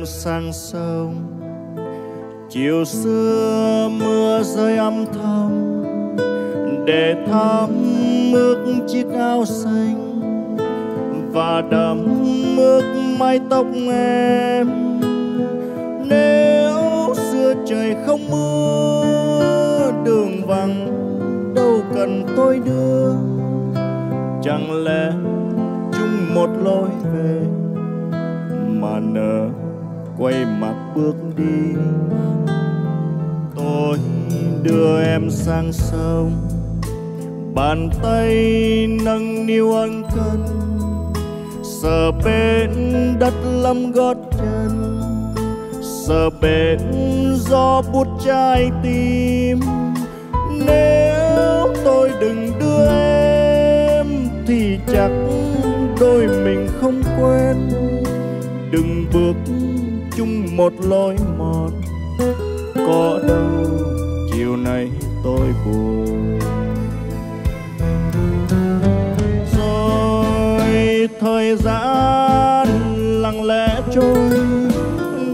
em sang sông. Chiều xưa mưa rơi âm thầm để thấm ướt chiếc áo xanh và đẫm ướt mái tóc em. Nếu xưa trời không mưa, đường vắng đâu cần tôi đưa, chẳng lẽ chung một lối về mà nỡ quay mặt bước đi. Tôi đưa em sang sông, bàn tay nâng niu ân cần, sờ bên đất lấm gót chân, sờ bên gió buốt trái tim. Nếu tôi đừng đưa em thì chắc đôi mình không quen, đừng bước chung một lối mòn, có đâu chiều nay tôi buồn. Rồi thời gian lặng lẽ trôi,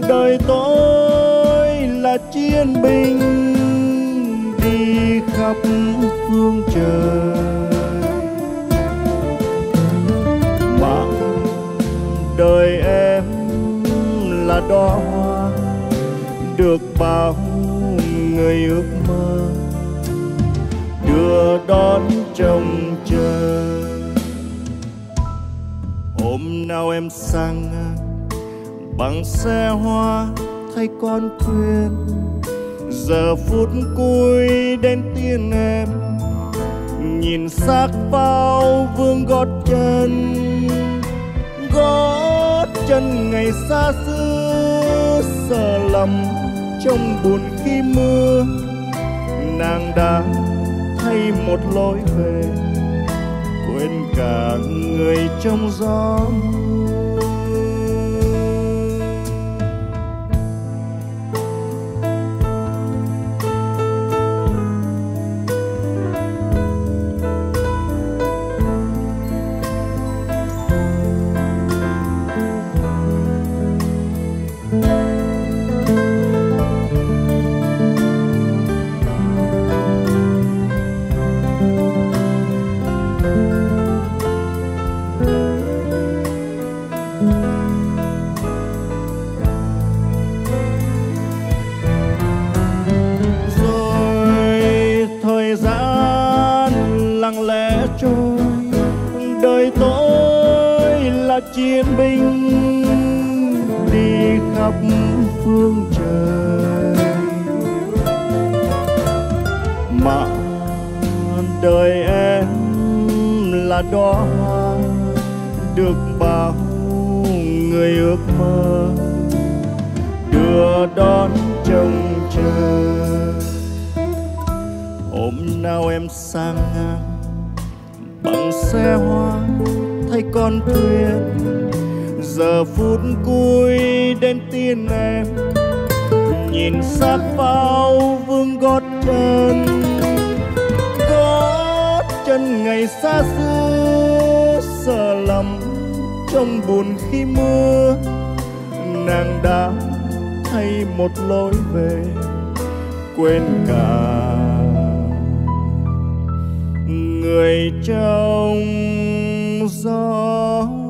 đời tôi là chiến binh đi khắp phương trời. Đời em là đóa hoa được bao người ước mơ đưa đón trông chờ. Hôm nào em sang ngang bằng xe hoa thay con thuyền, giờ phút cuối đến tiên em nhìn xác phao vương gót chân. Gót chân ngày xa xưa sờ lầm trong buồn khi mưa, nàng đã thay một lối về, quên cả người trong gió. Lặng lẽ trôi, đời tôi là chiến binh đi khắp phương trời. Mà đời em là đóa hoa được bao người ước mơ đưa đón trông chờ. Hôm nào em sang ngang bằng xe hoa thay con thuyền, giờ phút cuối đến tiên em nhìn xác phao vương gót chân. Gót chân ngày xa xưa sờ lầm trong buồn khi mưa, nàng đã thay một lối về, quên cả người trong gió.